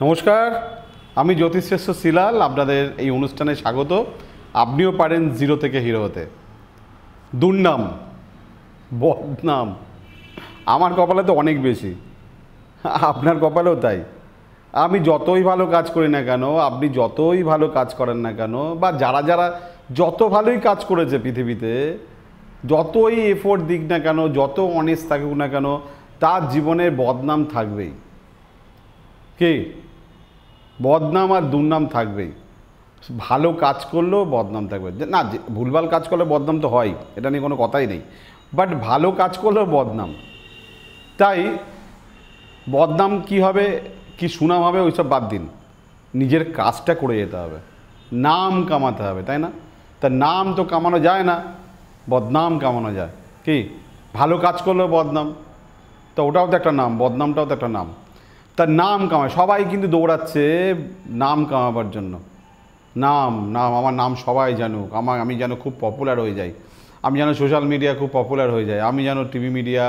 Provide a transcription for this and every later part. नमस्कार आमी ज्योतिषशास्त्र श्रीलाल आपनादेर एई अनुष्ठाने स्वागत। आपनिओ पारेन जिरो थेके हिरो होते। दुर्नाम बदनाम आमार कपाले तो अनेक बेशी, आपनार कपालेओ ताई। आमी जतोई भालो काज करी ना केन, आपनि जतोई भालो काज करेन ना केन, बा जारा जारा जत भालोई काज करेछे पृथिबीते, जतोई एफोर्ट दिक ना केन, जत अनेस्ट थाकुक ना केन, तार जीवने बदनाम थाकबेई। कि बदनाम और दुर्नाम थाकबेई। भालो काज करलेओ बदनाम थाकबे ना, भूलभाल काज करले बदनाम तो हय, एटा निये कोनो कथाई नेई, बाट भालो काज करलेओ बदनाम। ताई बदनाम कि हबे कि सुनाम हबे ओई सब बाद दिन, निजेर काजटा करे जेते हबे, नाम कामाते हबे, ताई ना? ता नाम तो कामानो जाय ना, बदनाम कामानो जाय। कि भालो काज करलेओ बदनाम, तो ओटाओ तो एकटा नाम, बदनामटाओ तो एकटा नाम। तार नाम कामाय सबाई, किन्तु दौड़ाচ্ছে नाम कामाবার জন্য। नाम नाम আমার নাম সবাই জানুক, আমি যেন খুব পপুলার হয়ে যাই, আমি যেন সোশ্যাল মিডিয়া খুব পপুলার হয়ে যাই, আমি যেন টিভি মিডিয়া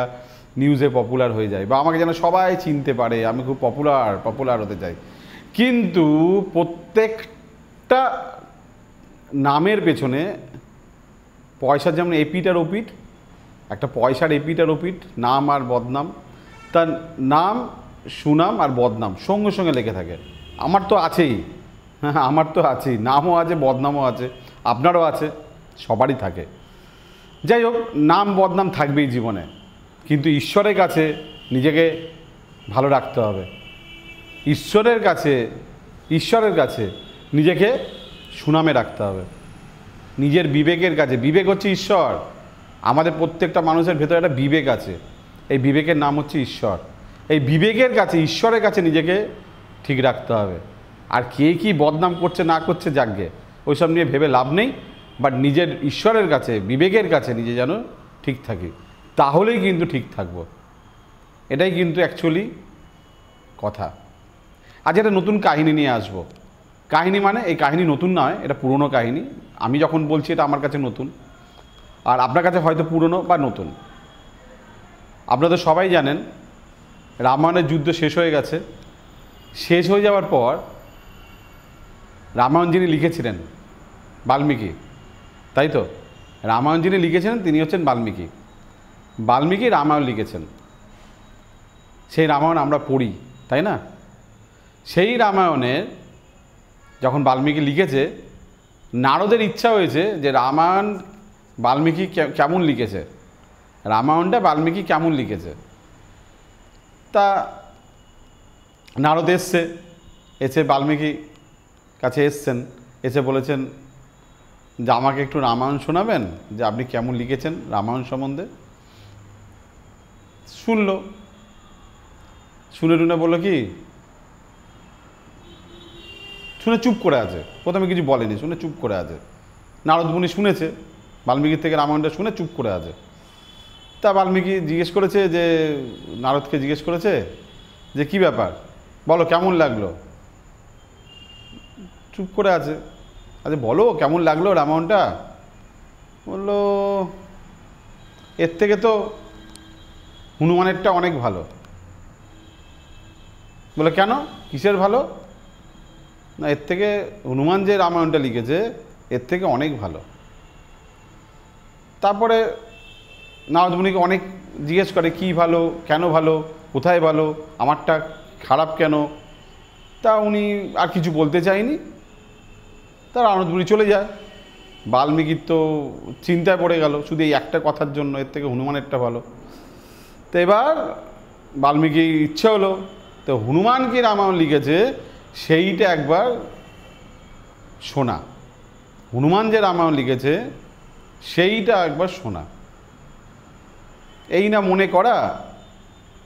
নিউজে পপুলার হয়ে যাই, বা আমাকে যেন সবাই চিনতে পারে, আমি খুব পপুলার হতে চাই। কিন্তু প্রত্যেকটা নামের পেছনে পয়সা, যেমন এপিটার ওপিট, একটা পয়সার এপিটার ওপিট, নাম আর বদনাম। তার নাম सुनाम और बदनाम संगे संगे लेखे थाके। आमार तो आछेई, आमार तो आछेई, नामो आछे बदनामो आछे, आपनारो आछे, सबारई थाके। जाई होक नाम बदनाम थाकबेई जीवने, किन्तु ईश्वरेर काछे निजेके भालो राखते हबे, ईश्वरेर काछे निजेके सुनामे राखते हबे, निजेर विवेकेर काछे। विवेक हच्छे ईश्वर। आमादेर प्रत्येकटा मानुषेर भितरे एकटा विवेक आछे, एई विवेकेर नाम हच्छे ईश्वर। এই বিবেকের কাছে, ঈশ্বরের কাছে নিজেকে ঠিক রাখতে হবে। আর কে কি বদনাম করছে না করছে যাগে, ওই সব নিয়ে ভেবে লাভ নেই, বাট নিজের ঈশ্বরের কাছে, বিবেকের কাছে নিজে যেন ঠিক থাকি, তাহলেই কিন্তু ঠিক থাকবো। এটাই কিন্তু অ্যাকচুয়ালি কথা। আজ একটা নতুন কাহিনী নিয়ে আসবো। কাহিনী মানে এই কাহিনী নতুন নয়, এটা পুরনো কাহিনী। আমি যখন বলছি এটা আমার কাছে নতুন, আর আপনার কাছে হয়তো পুরনো বা নতুন। আপনারা তো সবাই জানেন রামায়ণের যুদ্ধ শেষ হয়ে গেছে। শেষ হয়ে যাওয়ার পর রামায়ণ যিনি লিখেছিলেন, বাল্মীকি, তাই তো? রামায়ণ যিনি লিখেছিলেন তিনি হচ্ছেন বাল্মীকি। বাল্মীকি রামায়ণ লিখেছেন, সেই রামায়ণ আমরা পড়ি, তাই না? সেই রামায়ণের যখন বাল্মীকি লিখেছে, নারদের ইচ্ছা হয়েছে যে রামায়ণ বাল্মীকি কেমন লিখেছে, রামায়ণটা বাল্মীকি কেমন লিখেছে। তা নারদ এসে বাল্মীকি কাছে এসছেন, এসে বলেছেন যে আমাকে একটু রামায়ণ শোনাবেন, যে আপনি কেমন লিখেছেন রামায়ণ সম্বন্ধে। শুনলো, শুনে বললো কি, শুনে চুপ করে আছে, প্রথমে কিছু বলেনি, শুনে চুপ করে আছে। নারদ মুনি শুনেছে বাল্মীকির থেকে রামায়ণটা, শুনে চুপ করে আছে। তা বাল্মীকি জিজ্ঞেস করেছে, যে নারদকে জিজ্ঞেস করেছে যে কি ব্যাপার, বলো কেমন লাগলো। চুপ করে আছে। আচ্ছা বলো কেমন লাগলো রামায়ণটা। বললো এর থেকে তো হনুমানেরটা অনেক ভালো। বলো কেন, কিসের ভালো? না এর থেকে হনুমান যে রামায়ণটা লিখেছে এর থেকে অনেক ভালো। তারপরে নারদ মুনিকে অনেক জিজ্ঞেস করে, কি ভালো, কেন ভালো, কোথায় ভালো, আমারটা খারাপ কেন। তা উনি আর কিছু বলতে চায়নি। তা নারদ মুনি চলে যায়। বাল্মীকির তো চিন্তায় পড়ে গেল, শুধু এই একটা কথার জন্য, এর থেকে হনুমানেরটা ভালো। তো এবার বাল্মীকির ইচ্ছে হলো তো হনুমান কি রামায়ণ লিখেছে সেইটা একবার শোনা, হনুমান যে রামায়ণ লিখেছে সেইটা একবার শোনা, এই না মনে করা,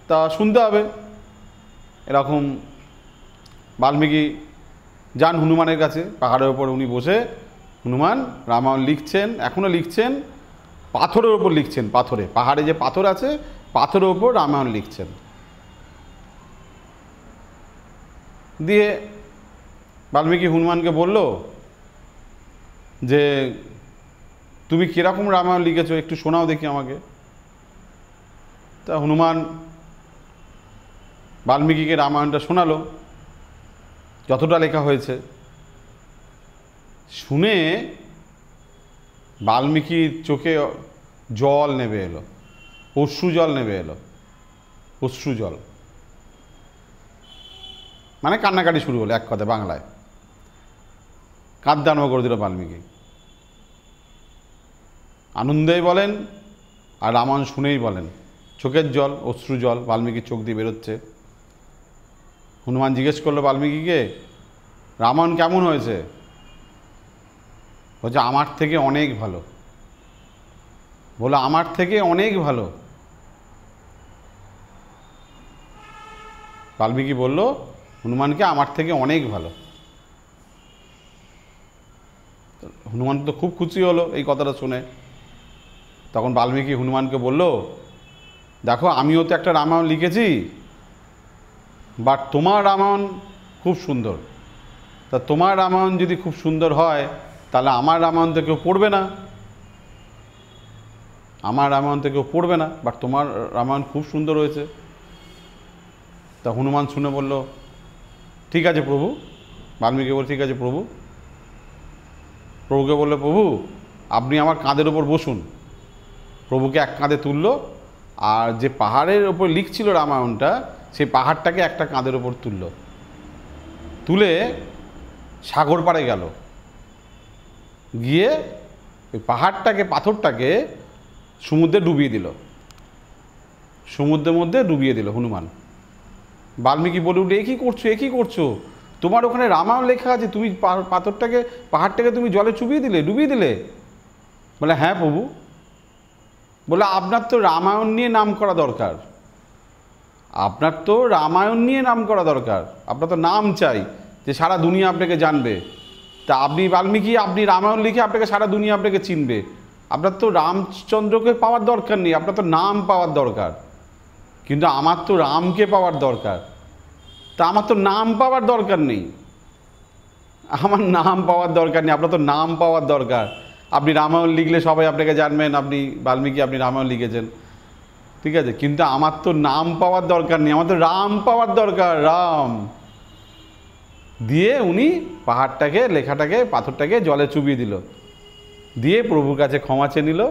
তা শুনতে হবে। এরকম বাল্মীকি যান হনুমানের কাছে, পাহাড়ের ওপর উনি বসে হনুমান রামায়ণ লিখছেন, এখনও লিখছেন, পাথরের ওপর লিখছেন, পাথরে, পাহাড়ে যে পাথর আছে পাথরের ওপর রামায়ণ লিখছেন। দিয়ে বাল্মীকি হনুমানকে বলল যে তুমি কীরকম রামায়ণ লিখেছো একটু শোনাও দেখি আমাকে। তা হনুমান বাল্মীকিকে রামায়ণটা শোনালো। যতটা লেখা হয়েছে শুনে বাল্মীকির চোখে জল নেমে এলো, অশ্রু জল নেমে এলো, অশ্রু জল মানে কান্নাকাটি শুরু হলো। এক কথা বাংলায় কাঁদতে আরম্ভ করে দিল বাল্মীকি। আনন্দেই বলেন আর রামায়ণ শুনেই বলেন, চোখের জল অশ্রু জল বাল্মীকির চোখ দিয়ে বেরোচ্ছে। হনুমান জিজ্ঞেস করলো বাল্মীকিকে, রামায়ণ কেমন হয়েছে? বলছে আমার থেকে অনেক ভালো। বলো আমার থেকে অনেক ভালো। বাল্মীকি বলল হনুমানকে আমার থেকে অনেক ভালো। হনুমান তো খুব খুশি হলো এই কথাটা শুনে। তখন বাল্মীকি হনুমানকে বলল, দেখো আমিও তো একটা রামায়ণ লিখেছি, বাট তোমার রামায়ণ খুব সুন্দর। তা তোমার রামায়ণ যদি খুব সুন্দর হয় তাহলে আমার রামায়ণ তো কেউ পড়বে না, আমার রামায়ণ তো কেউ পড়বে না, বাট তোমার রামায়ণ খুব সুন্দর হয়েছে। তা হনুমান শুনে বলল ঠিক আছে প্রভু। বাল্মীকি বলল ঠিক আছে প্রভু। প্রভুকে বলল প্রভু আপনি আমার কাঁধের ওপর বসুন। প্রভুকে এক কাঁধে তুলল, আর যে পাহাড়ের ওপর লিখছিল রামায়ণটা সেই পাহাড়টাকে একটা কাঁধের ওপর তুলল, তুলে সাগর পাড়ে গেল, গিয়ে ওই পাহাড়টাকে পাথরটাকে সমুদ্রে ডুবিয়ে দিল, সমুদ্রের মধ্যে ডুবিয়ে দিল হনুমান। বাল্মীকি বলে উঠে একই করছো, একই করছো, তোমার ওখানে রামায়ণ লেখা আছে, তুমি পাথরটাকে পাহাড়টাকে তুমি জলে চুবিয়ে দিলে, ডুবিয়ে দিলে। বলে হ্যাঁ প্রভু। বলে আপনার তো রামায়ণ নিয়ে নাম করা দরকার, আপনার তো রামায়ণ নিয়ে নাম করা দরকার, আপনার তো নাম চাই যে সারা দুনিয়া আপনাকে জানবে। তা আপনি বাল্মীকি আপনি রামায়ণ লিখে আপনাকে সারা দুনিয়া আপনাকে চিনবে, আপনার তো রামচন্দ্রকে পাওয়ার দরকার নেই, আপনার তো নাম পাওয়ার দরকার। কিন্তু আমার তো রামকে পাওয়ার দরকার, তা আমার তো নাম পাওয়ার দরকার নেই, আমার নাম পাওয়ার দরকার নেই, আপনার তো নাম পাওয়ার দরকার। আপনি রামায়ণ লিখলে সবাই আপনাকে জানবেন, আপনি বাল্মীকি আপনি রামায়ণ লিখেছেন, ঠিক আছে, কিন্তু আমার তো নাম পাওয়ার দরকার নেই, আমার তো রাম পাওয়ার দরকার, রাম। দিয়ে উনি পাহাড়টাকে লেখাটাকে পাথরটাকে জলে চুবিয়ে দিল, দিয়ে প্রভুর কাছে ক্ষমা চেয়ে নিল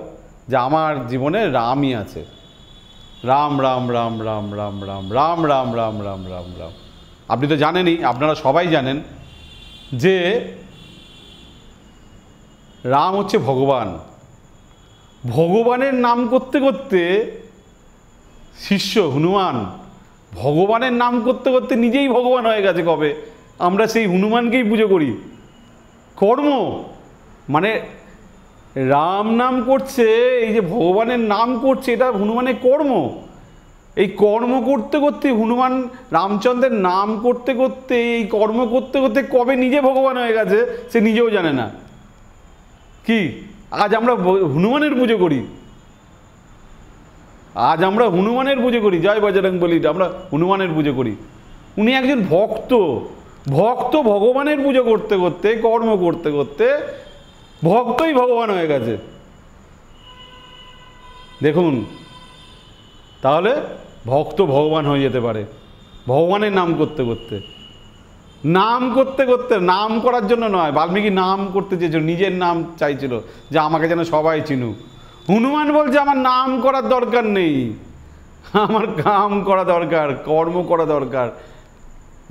যে আমার জীবনে রামই আছে, রাম রাম রাম রাম রাম রাম রাম রাম রাম রাম রাম রাম। আপনি তো জানেনই, আপনারা সবাই জানেন যে রাম হচ্ছে ভগবান। ভগবানের নাম করতে করতে শিষ্য হনুমান ভগবানের নাম করতে করতে নিজেই ভগবান হয়ে গেছে। কবে আমরা সেই হনুমানকেই পুজো করি। কর্ম মানে রাম নাম করছে, এই যে ভগবানের নাম করছে, এটা হনুমানের কর্ম। এই কর্ম করতে করতে হনুমান রামচন্দ্রের নাম করতে করতে এই কর্ম করতে করতে কবে নিজে ভগবান হয়ে গেছে সে নিজেও জানে না। কি আজ আমরা হনুমানের পুজো করি, আজ আমরা হনুমানের পুজো করি, জয় বজরং বলি, আমরা হনুমানের পুজো করি। উনি একজন ভক্ত, ভক্ত ভগবানের পুজো করতে করতে কর্ম করতে করতে ভক্তই ভগবান হয়ে গেছে। দেখুন তাহলে ভক্ত ভগবান হয়ে যেতে পারে ভগবানের নাম করতে করতে, নাম করতে করতে, নাম করার জন্য নয়। বাল্মীকি নাম করতে চেয়েছিল, নিজের নাম চাইছিল যে আমাকে যেন সবাই চিনুক। হনুমান বলছে আমার নাম করার দরকার নেই, আমার কাম করা দরকার, কর্ম করা দরকার,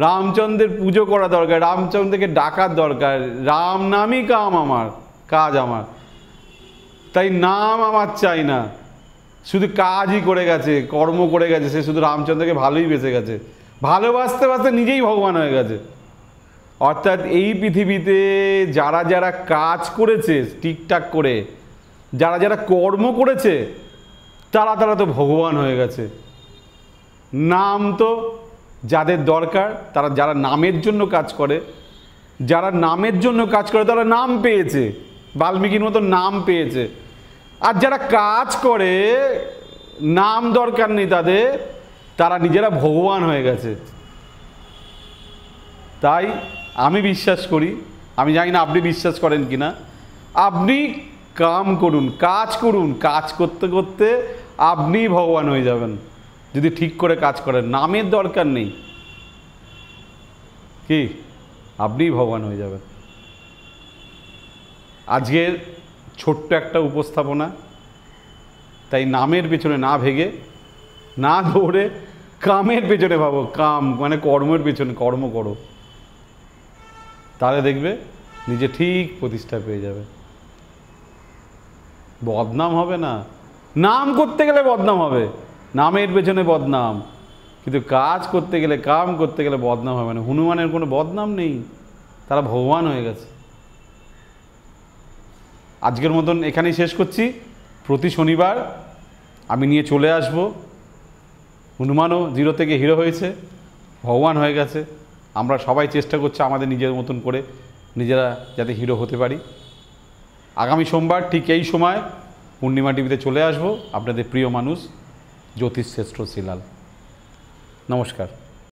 রামচন্দ্রের পুজো করা দরকার, রামচন্দ্রকে ডাকার দরকার, রাম নামই কাম আমার, কাজ আমার, তাই নাম আমার চাই না। শুধু কাজই করে গেছে, কর্ম করে গেছে, সে শুধু রামচন্দ্রকে ভালোই বেঁচে গেছে, ভালোবাসতে বাসতে নিজেই ভগবান হয়ে গেছে। অর্থাৎ এই পৃথিবীতে যারা যারা কাজ করেছে ঠিকঠাক করে, যারা যারা কর্ম করেছে, তারা তারা তো ভগবান হয়ে গেছে। নাম তো যাদের দরকার, তারা যারা নামের জন্য কাজ করে, যারা নামের জন্য কাজ করে তারা নাম পেয়েছে, বাল্মীকির মতো নাম পেয়েছে। আর যারা কাজ করে নাম দরকার নেই তাদের, তারা নিজেরা ভগবান হয়ে গেছে। তাই আমি বিশ্বাস করি, আমি জানি না আপনি বিশ্বাস করেন কি না, আপনি কাম করুন, কাজ করুন, কাজ করতে করতে আপনি ভগবান হয়ে যাবেন যদি ঠিক করে কাজ করেন, নামের দরকার নেই। কি आपनी भगवान हो जाबेन। आजकेर छोट्ट एकटा उपस्थापना, ताई नामेर पेছনে ना भेगे ना दौड़े कामेर पेছনে भाबो। काम माने कर्मेर पेছনে, कर्म करो ताहले देखबे निजे ठीक प्रतिष्ठा पेये जाबे। बदनाम होबे ना, नाम करते गेले बदनाम होबे, नामेर पेছনে बदनाम, किन्तु काज करते गेले काम करते गेले बदनाम होबे ना। हनुमानेर कोनो बदनाम नेई, तारा भगवान हये गेছে। आजकेर मतन एखानेই शेष করছি। প্রতি শনিবার আমি নিয়ে চলে আসব। হনুমানও জিরো থেকে হিরো হয়েছে, ভগবান হয়ে গেছে। আমরা সবাই চেষ্টা করছি আমাদের নিজের মতন করে নিজেরা যাতে হিরো হতে পারি। আগামী সোমবার ঠিক এই সময় পূর্ণিমা টিভিতে চলে আসব। আপনাদের প্রিয় মানুষ জ্যোতিষ শ্রেষ্ঠ শ্রীলাল। নমস্কার।